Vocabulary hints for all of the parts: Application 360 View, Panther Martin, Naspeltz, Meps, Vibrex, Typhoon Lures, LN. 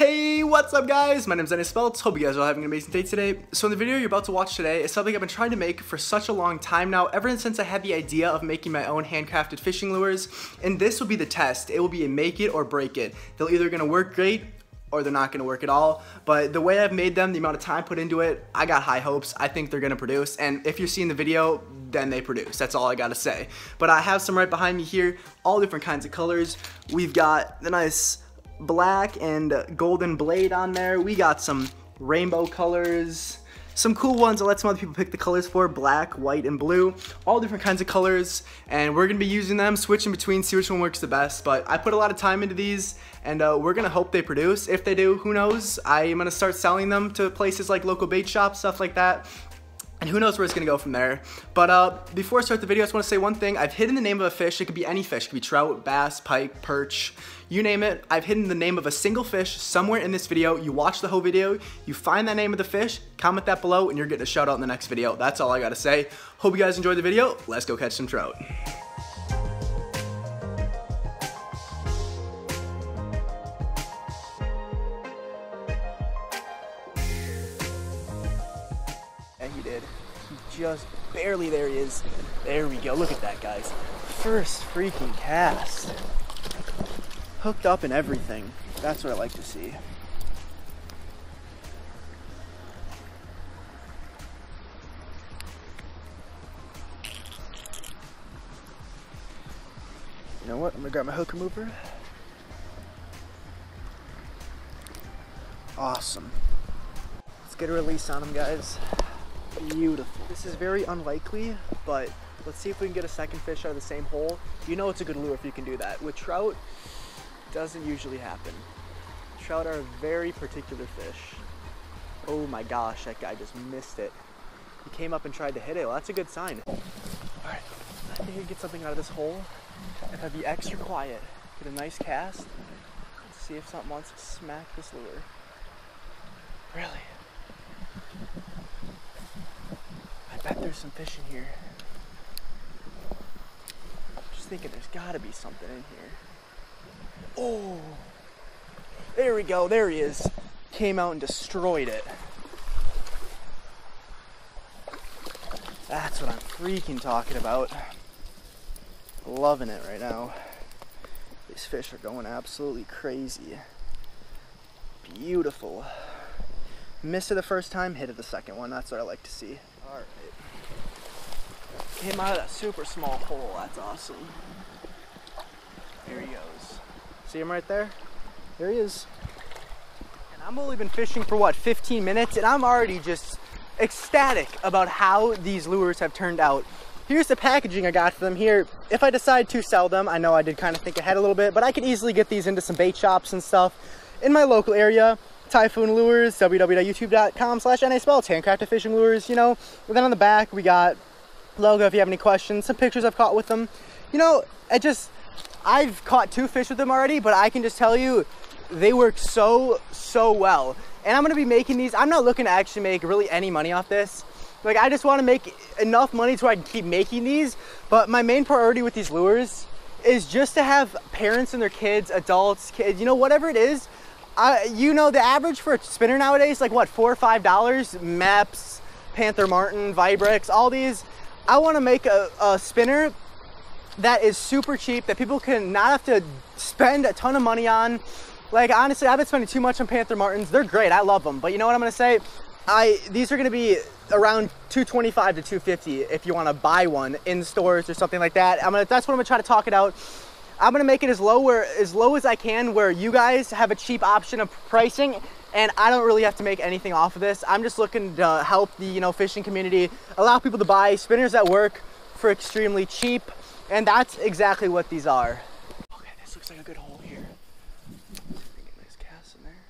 Hey, what's up guys? My name is Naspeltz. Hope you guys are all having an amazing day today. So in the video you're about to watch today is something I've been trying to make for such a long time now, ever since I had the idea of making my own handcrafted fishing lures. And this will be the test. It will be a make it or break it. They're either gonna work great or they're not gonna work at all. But the way I've made them, the amount of time put into it, I got high hopes. I think they're gonna produce. And if you're seeing the video, then they produce. That's all I gotta say. But I have some right behind me here, all different kinds of colors. We've got the nice black and golden blade on there. We got some rainbow colors, some cool ones. I'll let some other people pick the colors for black, white, and blue, all different kinds of colors. And we're gonna be using them, switching between, see which one works the best. But I put a lot of time into these and we're gonna hope they produce. If they do, who knows? I am gonna start selling them to places like local bait shops, stuff like that. And who knows where it's gonna go from there. But before I start the video, I just wanna say one thing. I've hidden the name of a fish. It could be any fish. It could be trout, bass, pike, perch, you name it. I've hidden the name of a single fish somewhere in this video. You watch the whole video, you find that name of the fish, comment that below, and you're getting a shout out in the next video. That's all I gotta say. Hope you guys enjoyed the video. Let's go catch some trout. Just barely, there he is. There we go, look at that guys. First freaking cast. Hooked up and everything. That's what I like to see. You know what, I'm gonna grab my hook remover. Awesome. Let's get a release on him guys. Beautiful. This is very unlikely, but let's see if we can get a second fish out of the same hole. You know it's a good lure if you can do that. With trout, doesn't usually happen. Trout are a very particular fish. Oh my gosh, that guy just missed it. He came up and tried to hit it. Well, that's a good sign. All right, I think I can get something out of this hole. If I be extra quiet, get a nice cast. Let's see if something wants to smack this lure. Really? I bet there's some fish in here. I'm just thinking there's gotta be something in here. Oh, there we go, there he is. Came out and destroyed it. That's what I'm freaking talking about. Loving it right now. These fish are going absolutely crazy. Beautiful. Missed it the first time, hit it the second one. That's what I like to see. All right. Came out of that super small hole. That's awesome. There he goes. See him right there? There he is. And I've only been fishing for what, 15 minutes? And I'm already just ecstatic about how these lures have turned out. Here's the packaging I got for them here. If I decide to sell them, I know I did kind of think ahead a little bit, but I could easily get these into some bait shops and stuff in my local area. Typhoon Lures, www.youtube.com/naspeltz, handcrafted fishing lures, you know. And then on the back, we got logo if you have any questions, some pictures I've caught with them. You know, I've caught two fish with them already, but I can just tell you, they work so well. And I'm gonna be making these. I'm not looking to actually make really any money off this. Like, I just wanna make enough money so I can keep making these. But my main priority with these lures is just to have parents and their kids, adults, kids, you know, whatever it is. You know, the average for a spinner nowadays, like what, $4 or $5, Meps, Panther Martin, Vibrex, all these. I want to make a spinner that is super cheap, that people can not have to spend a ton of money on. Like, honestly, I've been spending too much on Panther Martins. They're great, I love them, but you know what I'm gonna say, these are gonna be around $225 to $250 if you want to buy one in stores or something like that. That's what I'm gonna try to talk it out. I'm gonna make it as low as I can, where you guys have a cheap option of pricing, and I don't really have to make anything off of this. I'm just looking to help the, you know, fishing community, allow people to buy spinners that work for extremely cheap, and that's exactly what these are. Okay, this looks like a good hole here. Let's see if we can get a nice cast in there.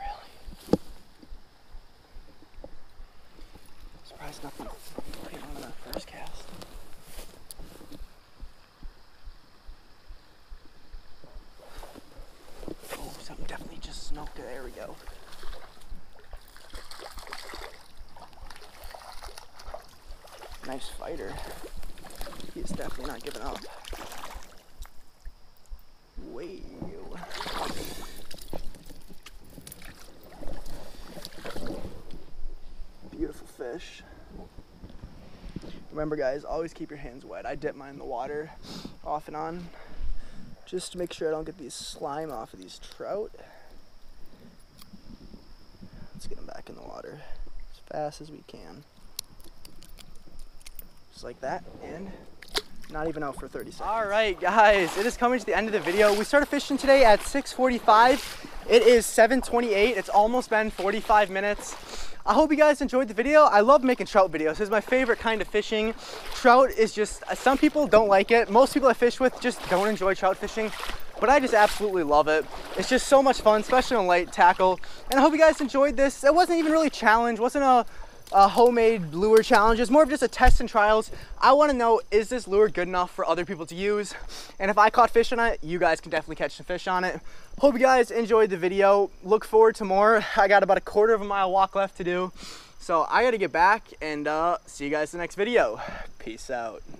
Really? Surprised nothing came on that first cast. Okay, there we go. Nice fighter. He's definitely not giving up. fish. Remember guys, always keep your hands wet. I dip mine in the water off and on just to make sure I don't get these slime off of these trout. Let's get them back in the water as fast as we can. Just like that, and not even out for 30 seconds. All right guys, it is coming to the end of the video. We started fishing today at 6:45. It is 7:28. It's almost been 45 minutes. I hope you guys enjoyed the video. I love making trout videos. This is my favorite kind of fishing. Trout is just, some people don't like it. Most people I fish with just don't enjoy trout fishing, but I just absolutely love it. It's just so much fun, especially on light tackle. And I hope you guys enjoyed this. It wasn't even really a challenge. It wasn't a homemade lure challenge. It's more of just a test and trials. I want to know, is this lure good enough for other people to use? And if I caught fish on it, you guys can definitely catch some fish on it. Hope you guys enjoyed the video. Look forward to more. I got about a quarter of a mile walk left to do, so I got to get back and see you guys in the next video. Peace out.